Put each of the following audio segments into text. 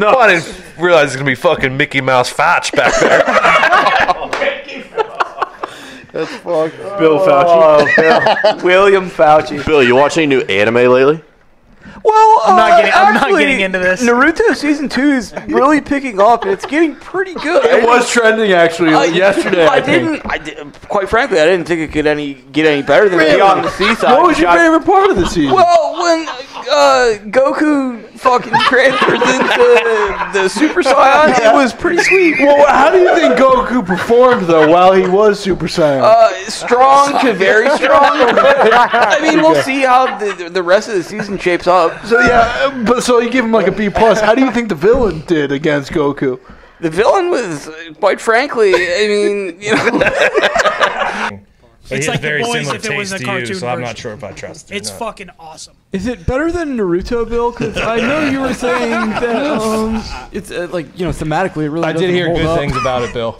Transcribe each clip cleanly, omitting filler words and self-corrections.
No, I didn't realize it's gonna be fucking Mickey Mouse Fatch back there. That's fucked. Bill Fauci. Oh, Bill. William Fauci. Bill, you watch any new anime lately? Well, I'm not getting into this. Naruto Season 2 is really picking up. It's getting pretty good. It was trending, actually, yesterday. Quite frankly, I didn't think it could get any better than Beyond the Seaside. What was your favorite part of the season? Well, when Goku fucking transfers into the Super Saiyan, it was pretty sweet. Well, how do you think Goku performed, though, while he was Super Saiyan? Strong to very strong. I mean, we'll see how the rest of the season shapes up. So yeah, but so you give him like a B plus. How do you think the villain did against Goku? The villain was, quite frankly, I mean, you know. But it's like very The Boys if it was a cartoon version. So I'm not sure if I trust it. It's fucking awesome. Is it better than Naruto, Bill? Because I know you were saying that it's like, you know, thematically it really. I did hear good things about it, Bill.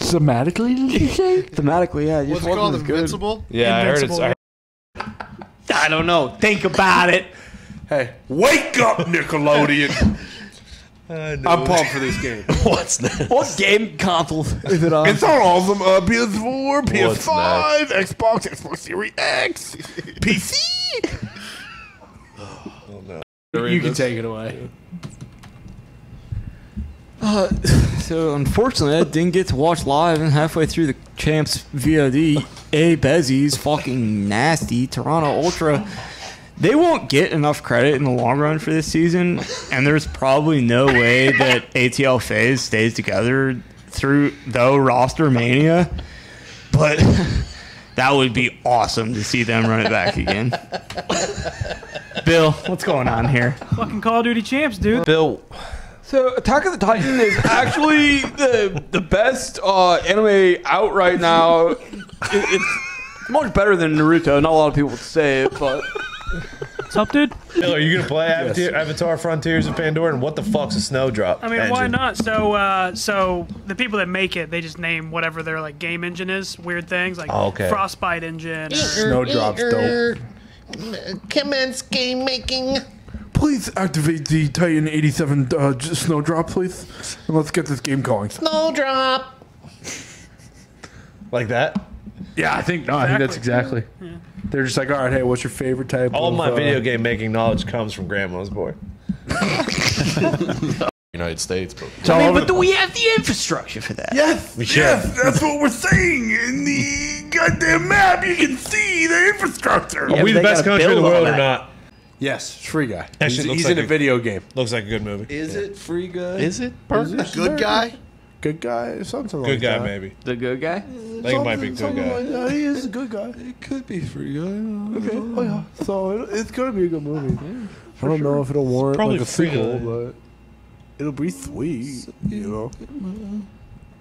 Thematically, did you say? Thematically, yeah. What's it called? Invincible? Yeah, Invincible. I heard it's. I don't know. Think about it. Hey, wake up, Nickelodeon! I'm pumped for this game. What's next? What game console is it on? It's on all of them. PS4, PS5, Xbox, Xbox Series X, PC. Oh, no. You can take it away. So unfortunately, I didn't get to watch live, and halfway through the Champs VOD, A. Bezzy's fucking nasty Toronto Ultra. They won't get enough credit in the long run for this season, and there's probably no way that ATL phase stays together through though roster mania, but that would be awesome to see them run it back again. Bill, what's going on here? Fucking Call of Duty champs, dude. Bill. So Attack on Titan is actually the best anime out right now. It's much better than Naruto. Not a lot of people would say it, but... What's up, dude? Bill, are you going to play Avatar Frontiers of Pandora? And what the fuck's a Snowdrop? I mean, engine? Why not? So the people that make it, they just name whatever their like game engine is. Weird things like Frostbite engine. Snowdrop's dope. Commence game making. Please activate the Titan 87 Snowdrop, please. And let's get this game going. Snowdrop. Like that? Yeah, I think I think that's exactly. Yeah. They're just like, all right, hey, what's your favorite type? All of my video game making knowledge comes from Grandma's Boy. United States, but I mean, but do we have the infrastructure for that? Yes, we should. Yes, that's what we're saying. In the goddamn map, you can see the infrastructure. Yeah, are we the best country in the world or not? Yes, Free Guy. He's like in a video game. Looks like a good movie. Is it Free Guy? Is it? Good Guy? Good Guy? Something like that. Good Guy, maybe. The Good Guy? I think it might be Good Guy. Like he is a good guy. It could be Free Guy. Okay. Oh, yeah. So it's going to be a good movie. Yeah, I don't know if it'll warrant like a sequel, but it'll be sweet. You know?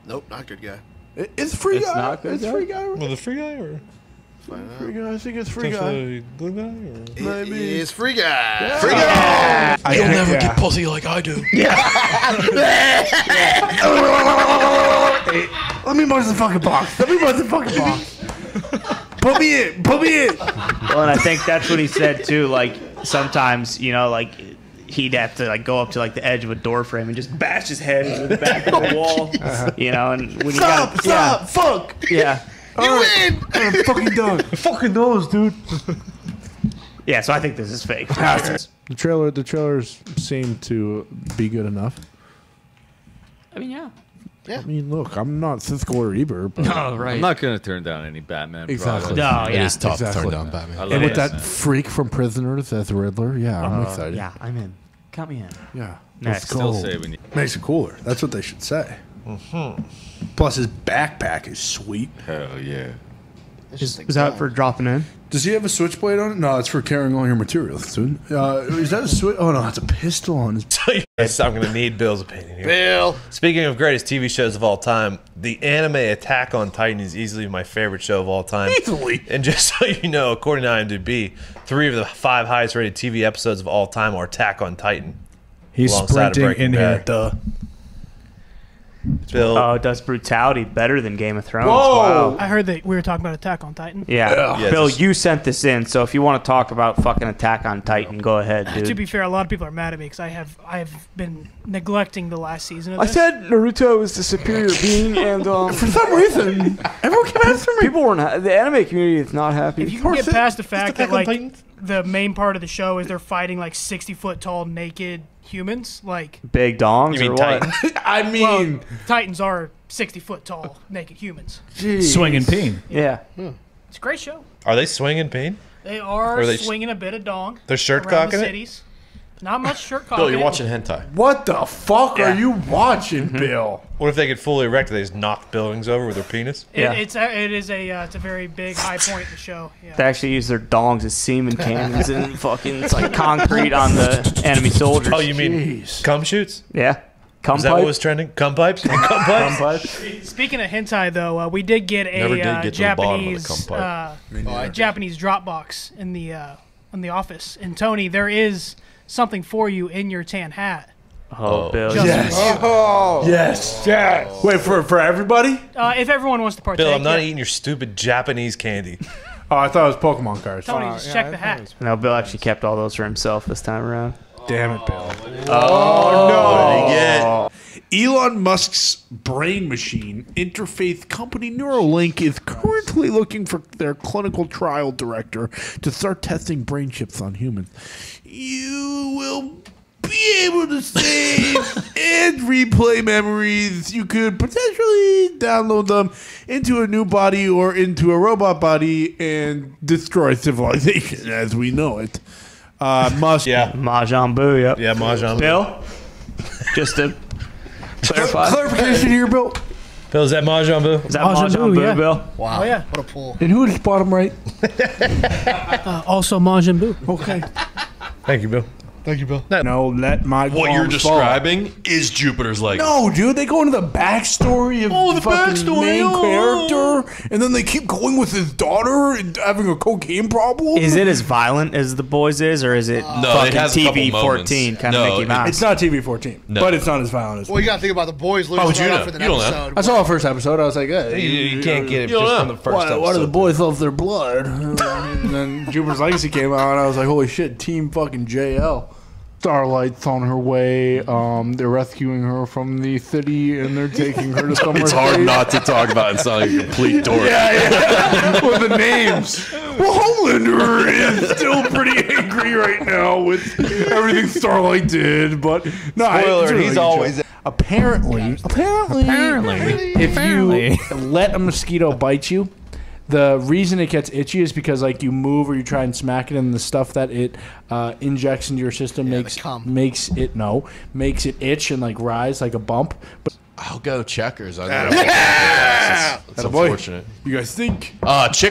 Nope, not Good Guy. It's Free Guy. It's not Good Guy? It's Free Guy. Well, the Free Guy or... Free Guy, I think it's Free Guy. Good Guy? Or maybe. It's Free Guy. Yeah. Free Guy! You'll never get pussy like I do. Yeah. Hey, let me punch the fucking box. Let me punch the fucking box. Put me in. Put me in. Well, and I think that's what he said, too. Like, sometimes, you know, like... he'd have to like go up to like the edge of a door frame and just bash his head into the back of the wall, you know. And when fuck, yeah, you win. I'm fucking done. Fucking nose, dude. Yeah, so I think this is fake. The trailers seem to be good enough. I mean, yeah. I mean, look, I'm not Siskel or Ebert. No, right. I'm not gonna turn down any Batman. Exactly. Product. No, yeah. It is tough to turn down Batman. And with that freak from Prisoners as Riddler, yeah, I'm excited. Yeah, I'm in. Count me in. Yeah. Next. Still say we need makes it cooler. That's what they should say. Mm-hmm. Plus, his backpack is sweet. Hell yeah. Is that for dropping in? Does he have a switchblade on it? No, it's for carrying all your materials, dude. Is that a switch? Oh, no, it's a pistol on his... Yes, I'm going to need Bill's opinion here. Bill! Speaking of greatest TV shows of all time, the anime Attack on Titan is easily my favorite show of all time. Easily! And just so you know, according to IMDb, 3 of the 5 highest rated TV episodes of all time are Attack on Titan. He's sprinting in here. It's built. Oh, it does brutality better than Game of Thrones. Whoa! Wow. I heard that we were talking about Attack on Titan. Yeah. Yeah. Bill, you sent this in, so if you want to talk about fucking Attack on Titan, go ahead, dude. To be fair, a lot of people are mad at me because I've been neglecting the last season of this. I said Naruto was the superior being, and for some reason, everyone came after me. People weren't. The anime community is not happy. If you can get past the fact that like the main part of the show is they're fighting like 60-foot-tall naked humans, like big dongs. You mean or Titans? What? I mean, well, Titans are 60-foot-tall naked humans. Jeez. Swinging peen. Yeah. It's a great show. Are they swinging peen? They are swinging a bit of dong. They're shirt cocking the cities. Not much shirt cocking. Bill, you're watching hentai. What the fuck are you watching, Bill? What if they get fully erect? They just knock buildings over with their penis. It's a very big high point in the show. Yeah. They actually use their dongs as semen cannons and fucking it's like concrete on the enemy soldiers. Oh, you mean cum shoots? Yeah. Cum Is pipe? That what was trending? Cum pipes? Cum pipes? Cum pipes? Speaking of hentai, though, we did get a Japanese Dropbox in the office. And Tony, there is something for you in your tan hat. Oh, Bill. Yes. Oh. Yes. Yes. Wait, for everybody? If everyone wants to partake. Bill, I'm not eating your stupid Japanese candy. Oh, I thought it was Pokemon cards. Tony, just check the hat. No, Bill actually kept all those for himself this time around. Oh. Damn it, Bill. Oh, no. Elon Musk's brain machine interfaith company Neuralink is currently looking for their clinical trial director to start testing brain chips on humans. You will be able to save and replay memories. You could potentially download them into a new body or into a robot body and destroy civilization as we know it. Musk. Yeah. Mahjong Boo, yep. Yeah, Mahjong Boo. Bill? Just to clarify. Clarification here, Bill. Bill, is that Mahjong Boo? Is that Mahjong Boo, yeah. Bill? Wow. Oh, yeah. What a pull. And who just bought him right? Also Mahjong Boo. Okay. Thank you, Bill. Thank you, Bill. Let my What you're describing is Jupiter's Legacy. No, dude, they go into the backstory of the fucking main character, and then they keep going with his daughter and having a cocaine problem. Is it as violent as The Boys is, or is it fucking TV-14 kind of Mickey Mouse? It's not TV-14, but it's not as violent as. Well, you gotta think about The Boys losing out for the next episode. I saw the first episode. I was like, hey, you can't get it just from the first episode. Why do the boys love their blood? And then Jupiter's Legacy came out, and I was like, holy shit, Team fucking JL. Starlight's on her way. They're rescuing her from the city, and they're taking her to somewhere. It's hard not to talk about and sound like a complete dork. Yeah. With the names. Well, Homelander is still pretty angry right now with everything Starlight did, but no, spoiler, he's always. Apparently, if you let a mosquito bite you, the reason it gets itchy is because like you move or you try and smack it, and the stuff that it injects into your system makes it itch and like rise like a bump. But I'll go checkers. I know. That's unfortunate. You guys think? Chick.